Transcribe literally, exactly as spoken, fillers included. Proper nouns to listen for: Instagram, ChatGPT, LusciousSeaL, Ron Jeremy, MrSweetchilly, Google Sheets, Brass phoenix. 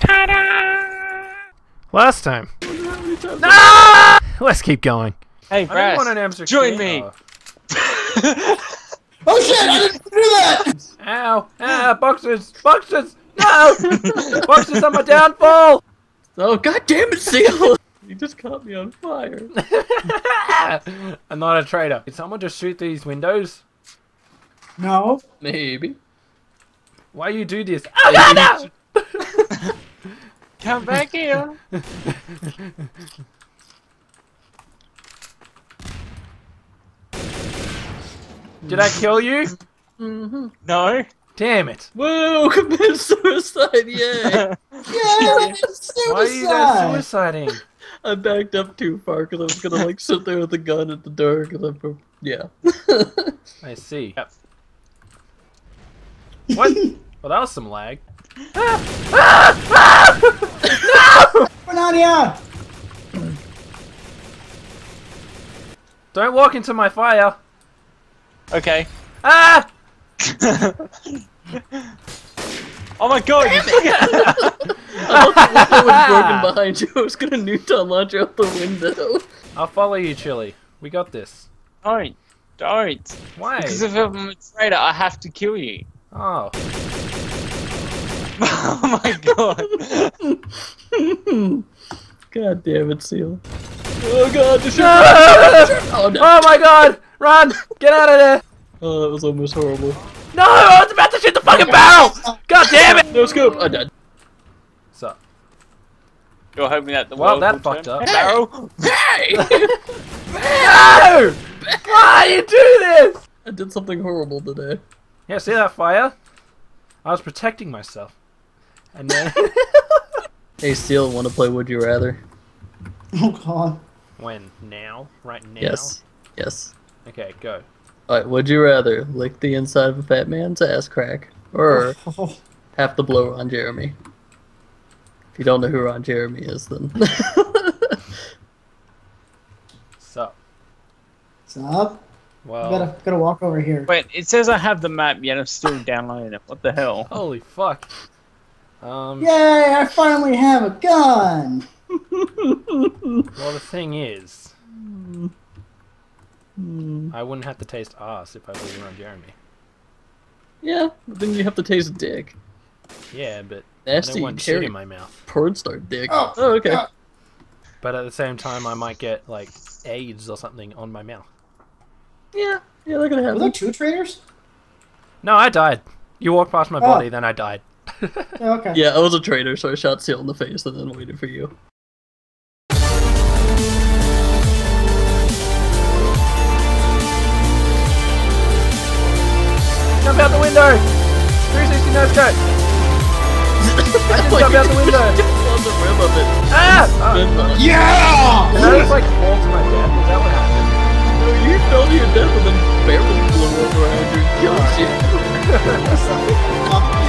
Ta-da! Last time. No! Let's keep going. Hey, Brass, I didn't want an join me. Oh. Oh shit! I didn't do that. Ow! Ah! Boxes! Boxes! No! Boxes on my downfall. Oh goddamn it, Seal! You just caught me on fire. I'm not a traitor. Did someone just shoot these windows? No. Maybe. Why you do this? Oh God, no! Come back here. Did I kill you? Mm-hmm. No. Damn it. Whoa, commit suicide, yeah. Yeah, suicide. Why are you guys suiciding? I backed up too far because I was going to like sit there with a gun at the door. Cause I'm... Yeah. I see. Yep. What? Well, that was some lag. Ah! Ah! Ah! No! We're not here! Don't walk into my fire! Okay. Ah! Oh my god! I thought the window was broken behind you. I was gonna Newton launch out the window. I'll follow you, Chilly. We got this. Don't. Don't. Why? Because if I'm a traitor, I have to kill you. Oh. Oh my god. God damn it, Seal. Oh god, the ship! No! Oh, no. Oh my god! Run! Get out of there! Oh, that was almost horrible. No! I was about to shoot the fucking barrel! God damn it! No scoop! I'm dead. What's up? You're hoping that the world well, that fucked turn. Up. Hey! Barrel? Hey! No! Why do you do this? I did something horrible today. Yeah, see that fire? I was protecting myself. And then... Hey, Steel, want to play Would You Rather? Oh, God. When? Now? Right now? Yes. Yes. Okay, go. Alright, would you rather lick the inside of a fat man's ass crack, or have to blow Ron Jeremy? If you don't know who Ron Jeremy is, then... Sup? Sup? Well, gotta, gotta walk over here. Wait, it says I have the map, yet I'm still downloading it. What the hell? Holy fuck. Um, Yay, I finally have a gun! Well, the thing is... Mm. I wouldn't have to taste ass if I was around Jeremy. Yeah, but then you have to taste dick. Yeah, but nasty, I don't want shit in my mouth. Porn star dick. Oh, oh okay. Uh, but at the same time, I might get, like, AIDS or something on my mouth. Yeah, yeah, they're gonna have. Were there two traitors? No, I died. You walked past my oh. body, then I died. Oh, okay. Yeah, I was a traitor, so I shot Seal in the face and then waited for you. Jump out the window! three sixty no scope! I just jumped out the window! On the rim of it. Ah! Oh. Yeah! Did I just like fall to my death? Is that what happened? You fell to your death and then barely blew over and you killed you.